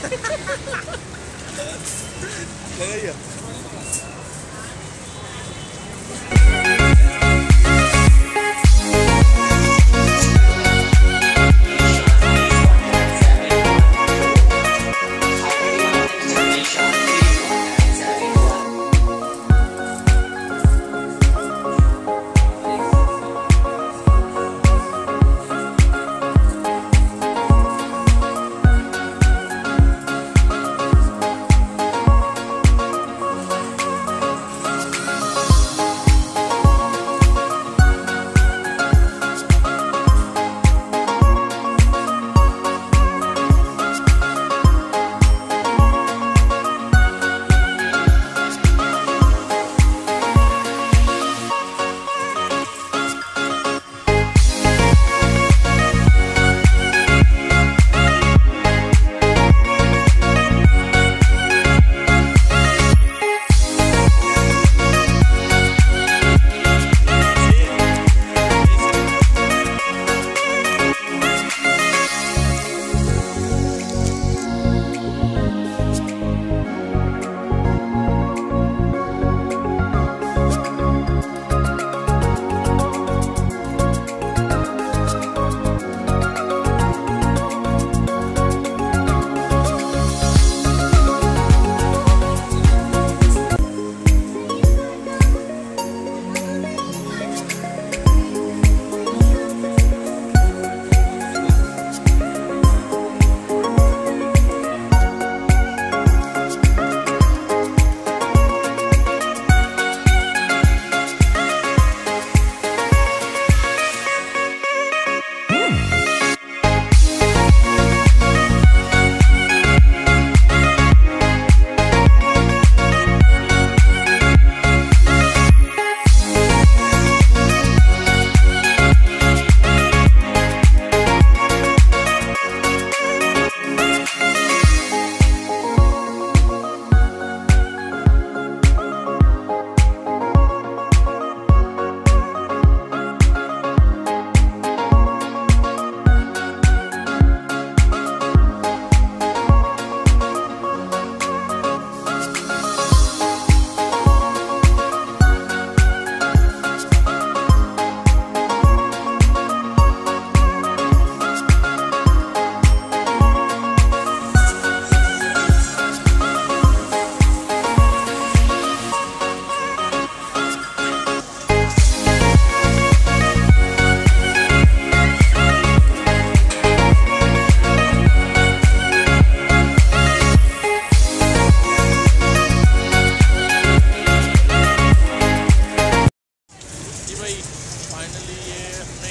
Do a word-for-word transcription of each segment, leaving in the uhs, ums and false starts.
There you go.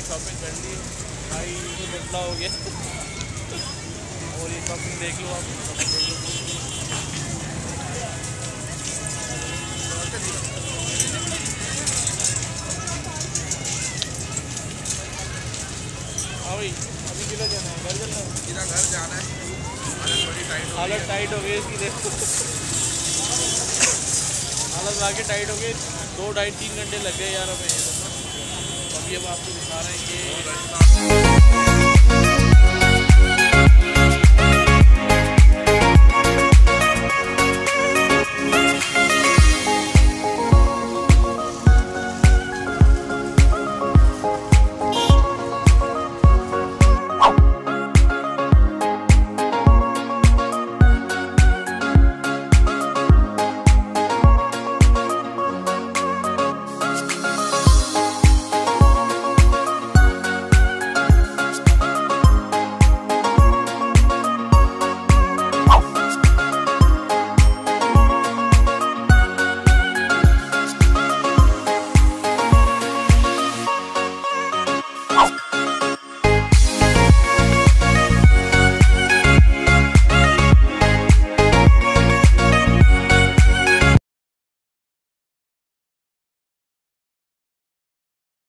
Shopping कर ली भाई, बदला हो गया। और ये शॉपिंग देख लो आप, अभी अभी किधर जाना है? घर जाना है, सीधा घर जाना है। हालत टाइट हो गई इसकी, देखो हालत वाकई टाइट हो गई। दो ढाई तीन घंटे लग गए यार हमें। अभी अब आपको दिखा रहे हैं कि